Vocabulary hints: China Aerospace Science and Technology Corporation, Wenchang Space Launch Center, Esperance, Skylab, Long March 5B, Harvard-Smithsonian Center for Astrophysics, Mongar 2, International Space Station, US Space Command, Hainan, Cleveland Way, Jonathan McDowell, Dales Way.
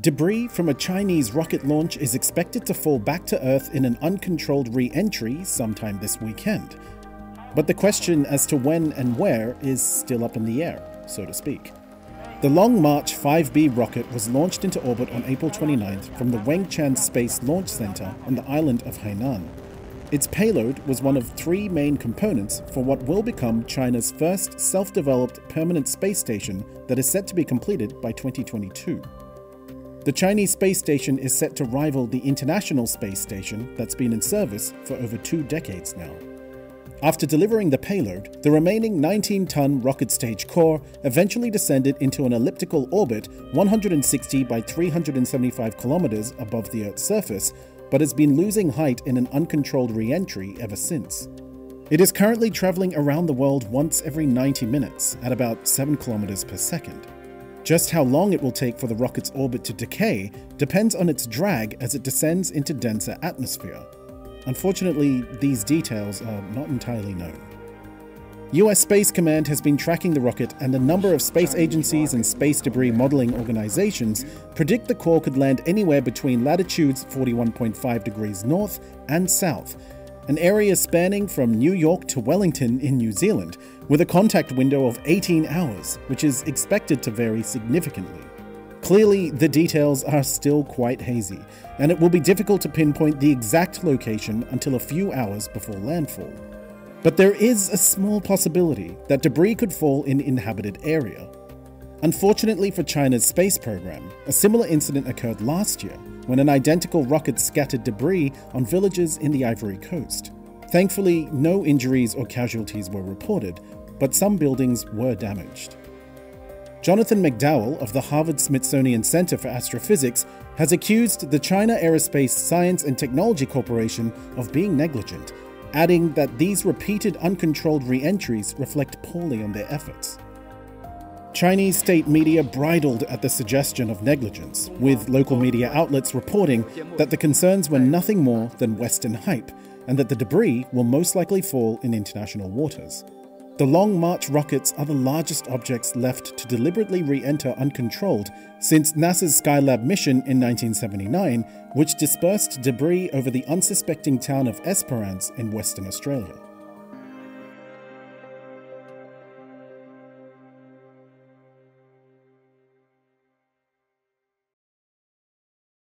Debris from a Chinese rocket launch is expected to fall back to Earth in an uncontrolled re-entry sometime this weekend. But the question as to when and where is still up in the air, so to speak. The Long March 5B rocket was launched into orbit on April 29th from the Wenchang Space Launch Center on the island of Hainan. Its payload was one of three main components for what will become China's first self-developed permanent space station that is set to be completed by 2022. The Chinese space station is set to rival the International Space Station that's been in service for over 2 decades now. After delivering the payload, the remaining 19-ton rocket stage core eventually descended into an elliptical orbit 160 by 375 kilometers above the Earth's surface, but has been losing height in an uncontrolled re-entry ever since. It is currently traveling around the world once every 90 minutes at about 7 kilometers per second. Just how long it will take for the rocket's orbit to decay depends on its drag as it descends into denser atmosphere. Unfortunately, these details are not entirely known. US Space Command has been tracking the rocket, and a number of space agencies and space debris modeling organizations predict the core could land anywhere between latitudes 41.5 degrees north and south, an area spanning from New York to Wellington in New Zealand, with a contact window of 18 hours, which is expected to vary significantly. Clearly, the details are still quite hazy, and it will be difficult to pinpoint the exact location until a few hours before landfall. But there is a small possibility that debris could fall in inhabited area. Unfortunately for China's space program, a similar incident occurred last year when an identical rocket scattered debris on villages in the Ivory Coast. Thankfully, no injuries or casualties were reported, but some buildings were damaged. Jonathan McDowell of the Harvard-Smithsonian Center for Astrophysics has accused the China Aerospace Science and Technology Corporation of being negligent, adding that these repeated uncontrolled re-entries reflect poorly on their efforts. Chinese state media bridled at the suggestion of negligence, with local media outlets reporting that the concerns were nothing more than Western hype, and that the debris will most likely fall in international waters. The Long March rockets are the largest objects left to deliberately re-enter uncontrolled since NASA's Skylab mission in 1979, which dispersed debris over the unsuspecting town of Esperance in Western Australia.